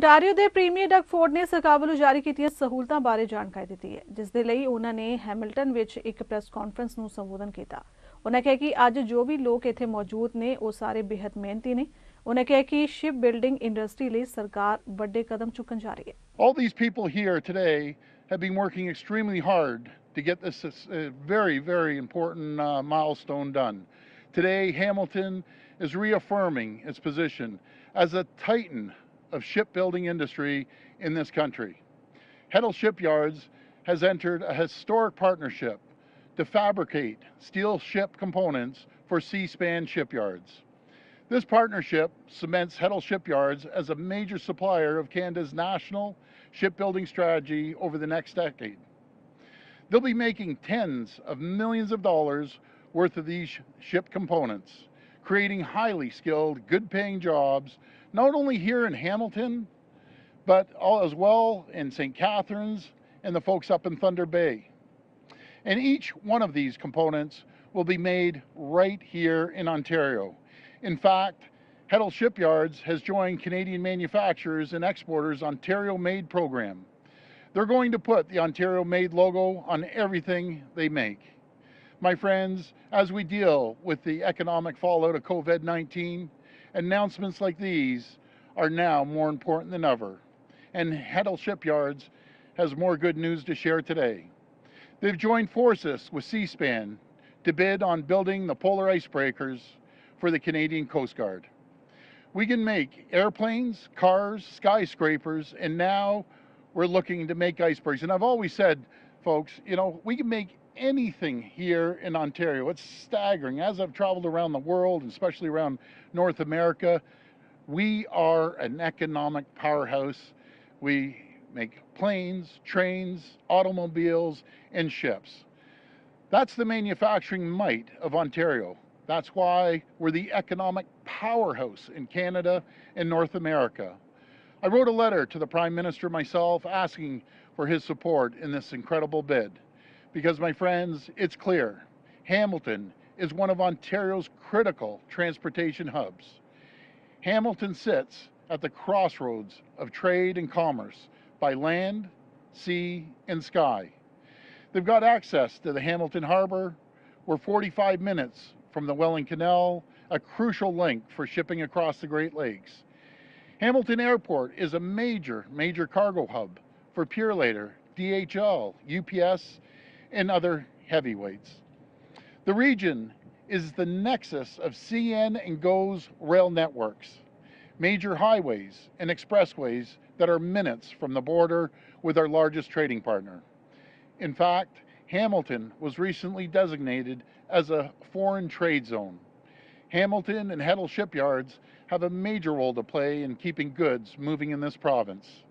Ontario के premiere डगफोर्ड ने सरकार वालों जारी की सहूलतों बारे जानकारी दी है, जिस दे लई उन्होंने हैमिल्टन विच एक प्रेस कॉन्फ्रेंस में संबोधन किया। उन्हें कहा कि अज जो भी लोग इत्थे मौजूद ने वो सारे बेहद मेहनती ने। उन्हें कहा कि शिप बिल्डिंग इंडस्ट्री लई सरकार बड़े कदम चुकन जा रही है। All these people here today have been working extremely hard to get this very, very important milestone done. Today Hamilton is reaffirming its position as a titan of shipbuilding industry in this country. Heddle Shipyards has entered a historic partnership to fabricate steel ship components for SeaSpan Shipyards. This partnership cements Heddle Shipyards as a major supplier of Canada's national shipbuilding strategy over the next decade. They'll be making tens of millions of dollars worth of these ship components, creating highly skilled, good-paying jobs, not only here in Hamilton, but as well in St. Catharines and the folks up in Thunder Bay. And each one of these components will be made right here in Ontario. In fact, Heddle Shipyards has joined Canadian manufacturers and exporters' Ontario Made program. They're going to put the Ontario Made logo on everything they make. My friends, as we deal with the economic fallout of COVID-19, announcements like these are now more important than ever. And Heddle Shipyards has more good news to share today. They've joined forces with SeaSpan to bid on building the polar icebreakers for the Canadian Coast Guard. We can make airplanes, cars, skyscrapers, and now we're looking to make icebergs. And I've always said, folks, you know, we can make anything here in Ontario. It's staggering. As I've traveled around the world, and especially around North America, we are an economic powerhouse. We make planes, trains, automobiles, and ships. That's the manufacturing might of Ontario. That's why we're the economic powerhouse in Canada and North America. I wrote a letter to the Prime Minister myself asking for his support in this incredible bid. Because, my friends, it's clear, Hamilton is one of Ontario's critical transportation hubs. Hamilton sits at the crossroads of trade and commerce by land, sea, and sky. They've got access to the Hamilton Harbor. We're 45 minutes from the Welland Canal, a crucial link for shipping across the Great Lakes. Hamilton Airport is a major cargo hub for Purelator, DHL, UPS, and other heavyweights. The region is the nexus of CN and GO's rail networks, major highways and expressways that are minutes from the border with our largest trading partner. In fact, Hamilton was recently designated as a foreign trade zone. Hamilton and Heddle Shipyards have a major role to play in keeping goods moving in this province.